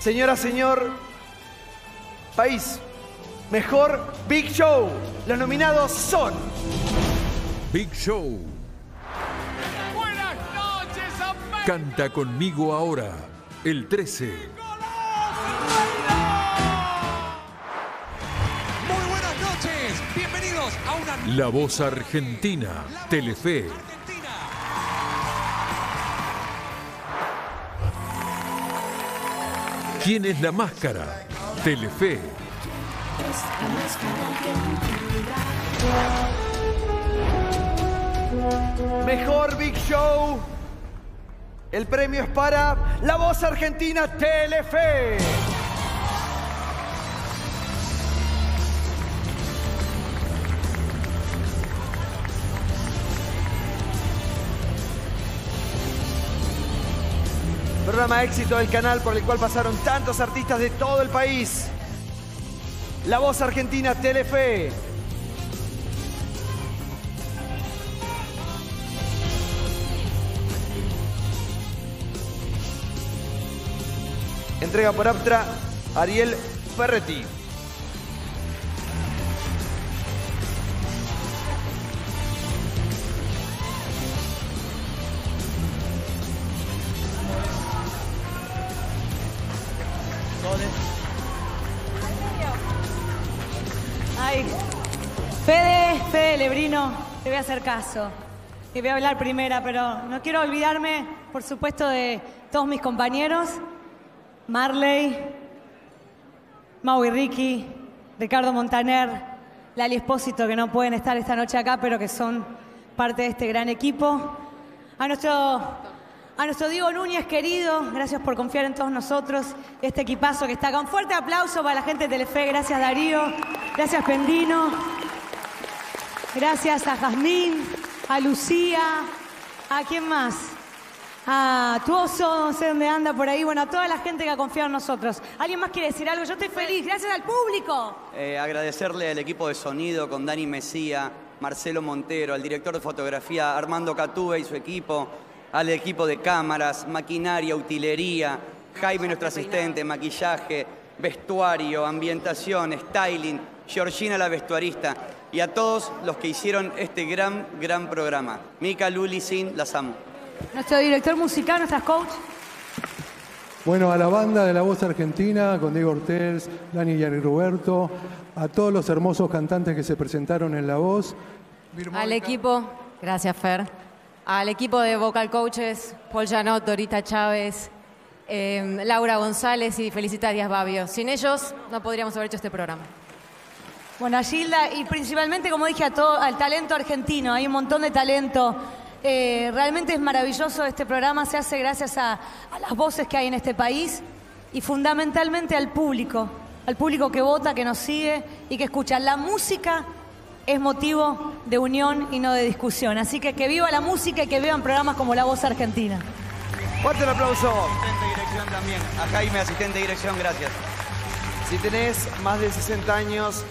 Señora, señor, país, mejor Big Show. Los nominados son... Big Show. Buenas noches, América. Canta conmigo ahora, el 13. Muy buenas noches, bienvenidos a una... La Voz Argentina, La Voz Telefe. ¿Quién es la máscara? Telefe. Mejor Big Show. El premio es para La Voz Argentina, Telefe. Programa éxito del canal por el cual pasaron tantos artistas de todo el país. La Voz Argentina, Telefe. Entrega por Aptra, Ariel Ferretti. Lebrino, te voy a hacer caso. Te voy a hablar primera, pero no quiero olvidarme, por supuesto, de todos mis compañeros. Marley, Mau y Ricky, Ricardo Montaner, Lali Espósito, que no pueden estar esta noche acá, pero que son parte de este gran equipo. A nuestro Diego Núñez, querido, gracias por confiar en todos nosotros. Este equipazo que está acá. Un fuerte aplauso para la gente de Telefe. Gracias, Darío. Gracias, Pendino. Gracias a Jazmín, a Lucía, ¿a quién más? A Tuoso, no sé dónde anda por ahí. Bueno, a toda la gente que ha confiado en nosotros. ¿Alguien más quiere decir algo? Yo estoy feliz, gracias al público. Agradecerle al equipo de sonido con Dani Mesía, Marcelo Montero, al director de fotografía Armando Catube y su equipo, al equipo de cámaras, maquinaria, utilería, Jaime, nuestro asistente, maquillaje, vestuario, ambientación, styling, Georgina, la vestuarista, y a todos los que hicieron este gran programa. Mika, Luli, Sin, las amo. Nuestro director musical, nuestras coach. Bueno, a la banda de La Voz Argentina, con Diego Ortells, Dani y Ari Roberto, a todos los hermosos cantantes que se presentaron en La Voz. Al equipo, gracias Fer, al equipo de vocal coaches, Paul Janot, Dorita Chávez, Laura González y felicita a Díaz Babio. Sin ellos no podríamos haber hecho este programa. Bueno, a Gilda y principalmente, como dije, a todo, al talento argentino. Hay un montón de talento. Realmente es maravilloso este programa. Se hace gracias a las voces que hay en este país y fundamentalmente al público que vota, que nos sigue y que escucha. La música es motivo de unión y no de discusión. Así que viva la música y que vivan programas como La Voz Argentina. Fuerte el aplauso. Asistente de dirección también. A Jaime, asistente de dirección, gracias. Si tenés más de 60 años...